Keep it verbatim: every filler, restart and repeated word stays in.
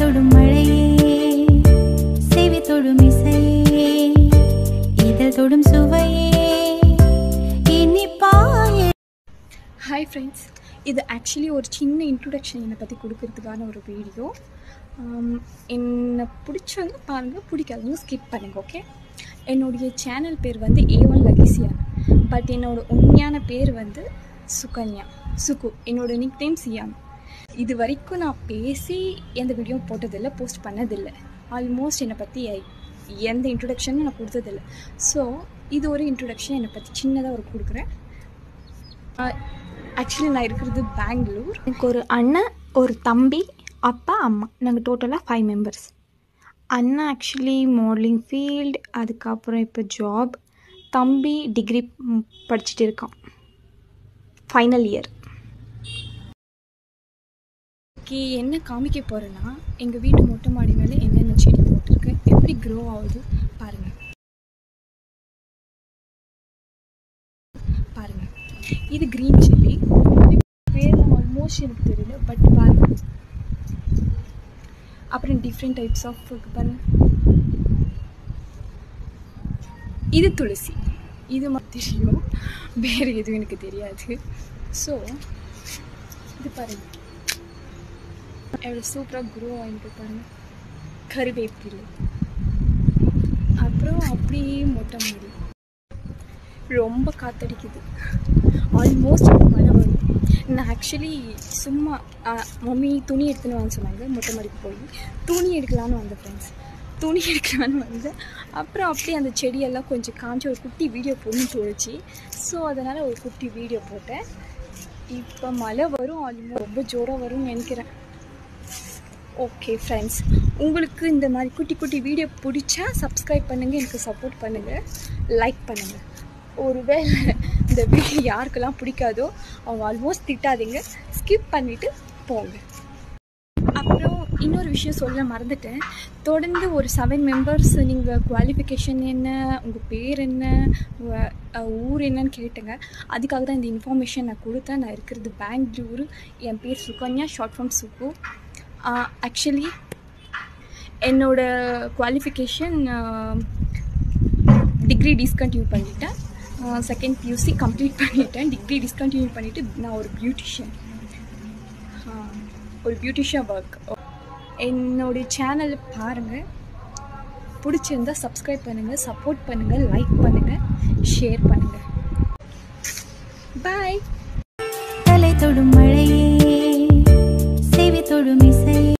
தொடும் மழையே, செவி தொடும் இசையே, இதழ் தொடும் சுவையே, இனிப்பாயே. ஹாய் ஃப்ரெண்ட்ஸ், இது ஆக்சுவலி ஒரு சின்ன இன்ட்ரொடக்ஷன் என்னை பற்றி கொடுக்கறதுக்கான ஒரு வீடியோ. என்னை பிடிச்சவங்க பாருங்கள், பிடிக்காதவங்க ஸ்கிப் பண்ணுங்கள், ஓகே. என்னுடைய சேனல் பேர் வந்து ஏ ஒன் லக்கிசியான், பட் என்னோட உண்மையான பேர் வந்து சுகன்யா, சுக்கு. என்னோட நிக் நேம் சியான். இது வரைக்கும் நான் பேசி எந்த வீடியோவும் போட்டதில்லை, போஸ்ட் பண்ணதில்லை. ஆல்மோஸ்ட் என்னை பற்றி எந்த இன்ட்ரொடக்ஷனும் நான் கொடுத்ததில்லை. ஸோ இது ஒரு இன்ட்ரொடக்ஷன் என்னை பற்றி சின்னதாக ஒரு கொடுக்குறேன். ஆக்சுவலி நான் இருக்கிறது பெங்களூர். எனக்கு ஒரு அண்ணன், ஒரு தம்பி, அப்பா, அம்மா. நாங்கள் டோட்டலாக ஃபைவ் மெம்பர்ஸ். அண்ணா ஆக்சுவலி மாடலிங் ஃபீல்டு, அதுக்கப்புறம் இப்போ ஜாப். தம்பி டிகிரி படிச்சுட்டு இருக்கான், ஃபைனல் இயர். ஓகே, என்ன காமிக்க போகிறேன்னா, எங்கள் வீட்டு மொட்டை மாடி மேலே என்னென்ன செடி போட்டிருக்கு, எப்படி க்ரோ ஆகுது பாருங்கள். பாருங்கள், இது க்ரீன் செடி. பேர் ஆல்மோஸ்ட் எனக்கு தெரியல, பட் பாருங்கள். அப்புறம் டிஃப்ரெண்ட் டைப்ஸ் ஆஃப் இருக்குது பாருங்கள். இது துளசி. இது தெரியும், வேறு எதுவும் எனக்கு தெரியாது. ஸோ இது பாருங்கள், எவ்வளோ சூப்பராக குரோ ஆகிட்டு பாருங்கள். கருவேப்பிலை, அப்புறம் அப்படியே மொட்டை மாடி. ரொம்ப காத்தடிக்குது, ஆல்மோஸ்ட் மழை வரும். நான் ஆக்சுவலி சும்மா மம்மி துணி எடுத்துன்னு வந்து சொன்னாங்க, மொட்டை மாடிக்கு போய் துணி எடுக்கலான்னு வந்த ஃப்ரெண்ட்ஸ். துணி எடுக்கலான்னு வந்து அப்புறம் அப்படியே அந்த செடியெல்லாம் கொஞ்சம் காஞ்சி ஒரு குட்டி வீடியோ போடணும்னு தோணுச்சு. ஸோ அதனால் ஒரு குட்டி வீடியோ போட்டேன். இப்போ மழை வரும், ஆல்மோஸ்ட் ரொம்ப ஜோராக வரும்னு நினைக்கிறேன். ஓகே ஃப்ரெண்ட்ஸ், உங்களுக்கு இந்த மாதிரி குட்டி குட்டி வீடியோ பிடிச்சா சப்ஸ்கிரைப் பண்ணுங்கள், எனக்கு சப்போர்ட் பண்ணுங்கள், லைக் பண்ணுங்கள். ஒருவேளை இந்த வீடியோ யாருக்கெல்லாம் பிடிக்காதோ அவங்க ஆல்மோஸ்ட் திட்டாதீங்க, ஸ்கிப் பண்ணிவிட்டு போங்க. அப்புறம் இன்னொரு விஷயம் சொல்ல மறந்துட்டேன். தொடர்ந்து ஒரு செவன் மெம்பர்ஸ் நீங்கள் குவாலிஃபிகேஷன் என்ன, உங்கள் பேர் என்ன, ஊர் என்னன்னு கேட்டுங்க. அதுக்காக தான் இந்த இன்ஃபர்மேஷன் நான் கொடுத்தேன். நான் இருக்கிறது பெங்களூரு, என் பேர் Sukanya, short form Sukku. Actually என்னோடய குவாலிஃபிகேஷன் டிகிரி டிஸ்கண்டினியூ பண்ணிவிட்டேன், செகண்ட் பியூசி கம்ப்ளீட் பண்ணிவிட்டேன். டிகிரி டிஸ்கண்டினியூ பண்ணிவிட்டு நான் ஒரு பியூட்டிஷியன், ஒரு பியூட்டிஷியன் ஒர்க். என்னுடைய சேனலை பாருங்கள், பிடிச்சிருந்தா சப்ஸ்கிரைப் பண்ணுங்கள், சப்போர்ட் பண்ணுங்கள், லைக் பண்ணுங்கள், ஷேர் பண்ணுங்கள். பாய். தலை தொடும் மழையே, செவி தொடும் இசை.